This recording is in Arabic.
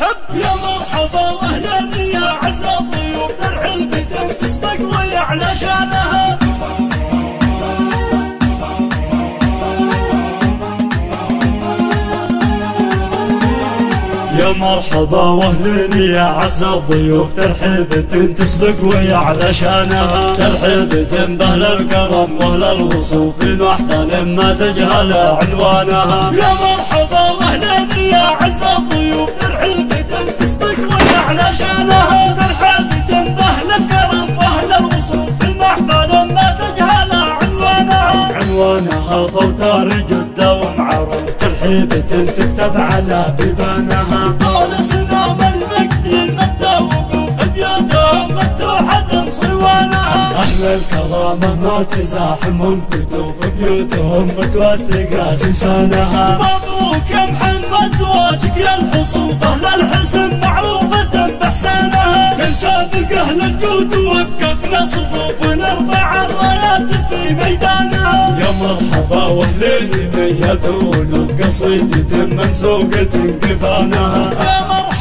الخد. يا مرحبا واهلا يا عز الضيوف، الحلبة تسبق ويعلى شانها. يا مرحبا واهلا يا عز الضيوف، ترحيبة تسبق ويعلى شانها. ترحيبة بأهل الكرم واهل الوصوف، محفل ما تجهل عنوانها. يا مرحبا واهلا يا عز الضيوف، ترحيبة تسبق ويعلى شانها. ترحيبة بأهل الكرم واهل الوصوف، محفل ما تجهل عنوانها. عنوانها طوطار جدة ومعروف، ترحيبة تكتب على بيبانها. طول سنام المجد للمدة وقوف، ابياتهم مفتوحة صوانها. أهل الكرامة ما تزاحمهم كتوف، بيوتهم متوثقة سيسانها. مبروك يا محمد زواجك يا الحصوف، أهل الحسن معروفة بإحسانها. من سابق أهل الجود ووقفنا صفوف، ونرفع الرايات في ميدانها. يا مرحبا واهلين ميتون، قصيدة منسوقة كفانها.